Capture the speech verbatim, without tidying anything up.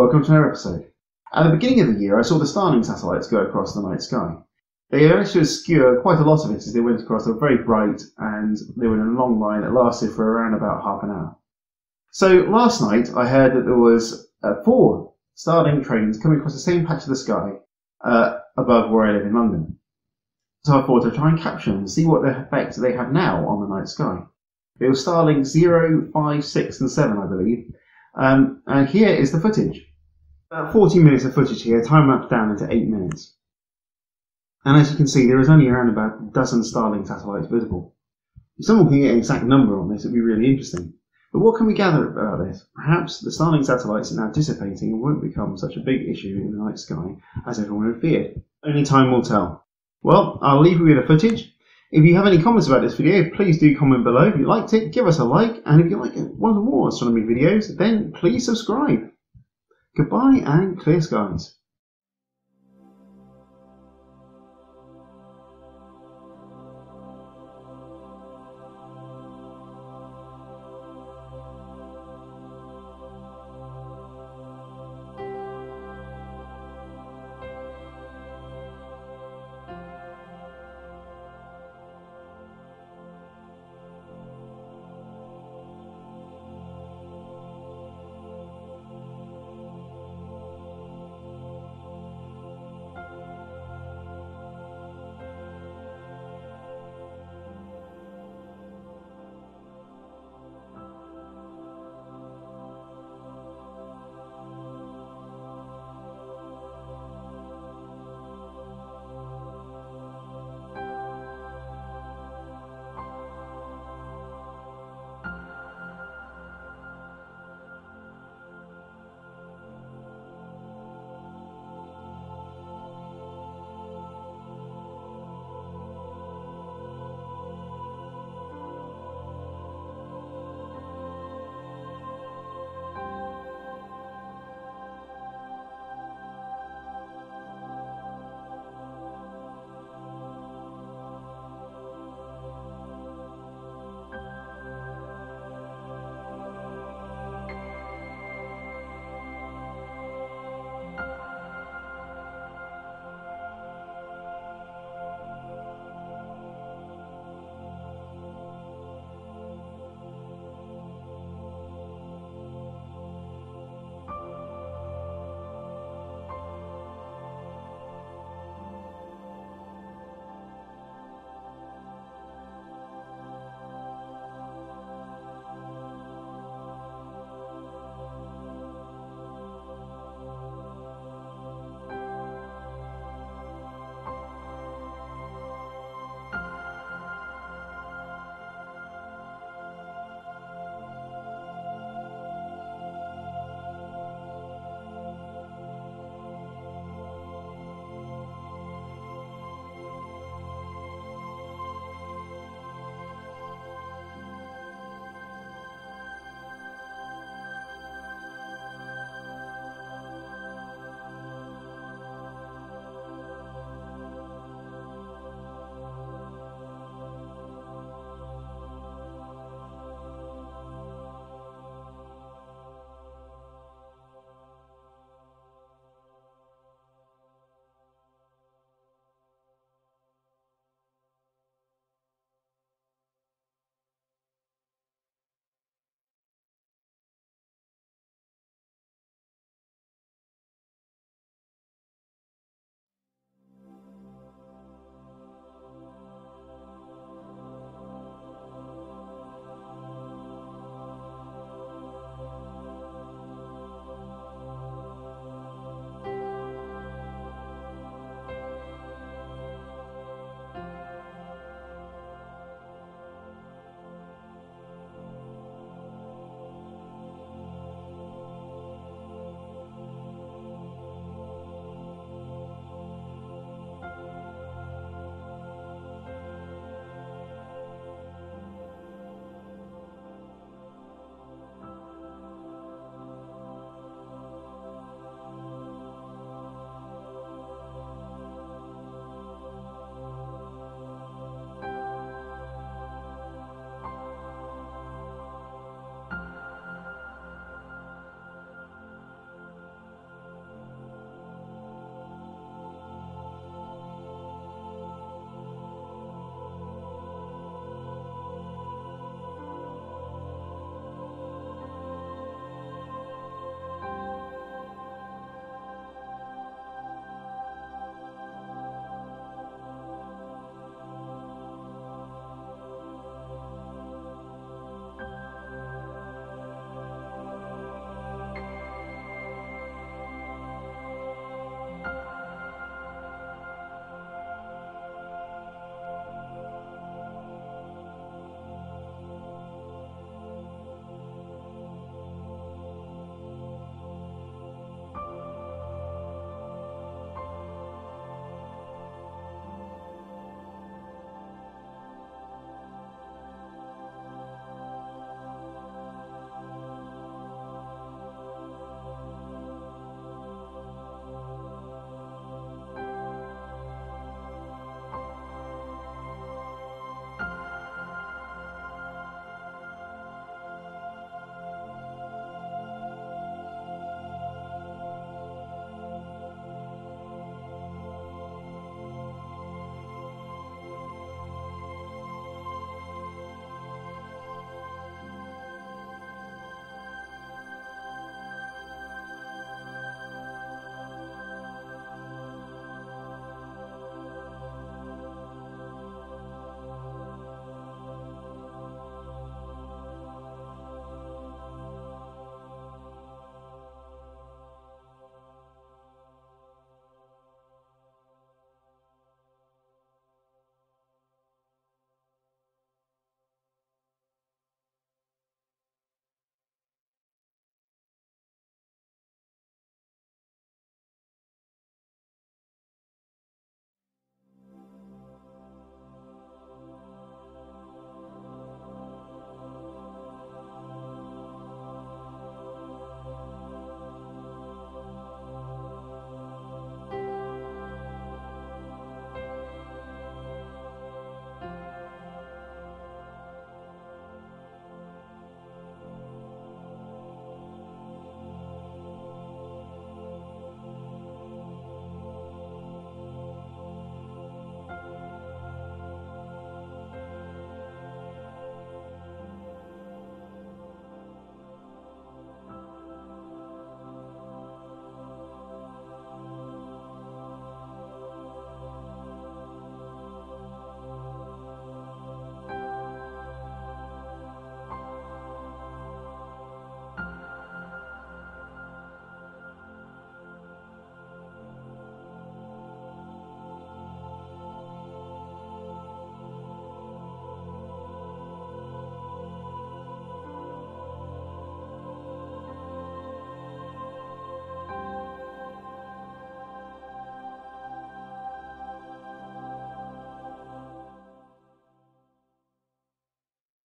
Welcome to another episode. At the beginning of the year, I saw the Starlink satellites go across the night sky. They managed to obscure quite a lot of it as they went across. They were very bright, and they were in a long line that lasted for around about half an hour. So last night, I heard that there was uh, four Starlink trains coming across the same patch of the sky uh, above where I live in London. So I thought I'd try and capture them and see what effect they have now on the night sky. It was Starlink zero, five, six and seven, I believe. Um, and here is the footage. About fourteen minutes of footage here, time-lapse down into eight minutes. And as you can see, there is only around about a dozen Starlink satellites visible. If someone can get an exact number on this, it would be really interesting. But what can we gather about this? Perhaps the Starlink satellites are now dissipating and won't become such a big issue in the night sky as everyone had feared. Only time will tell. Well, I'll leave you with the footage. If you have any comments about this video, please do comment below. If you liked it, give us a like, and if you like one of the more astronomy videos, then please subscribe. Goodbye and clear skies.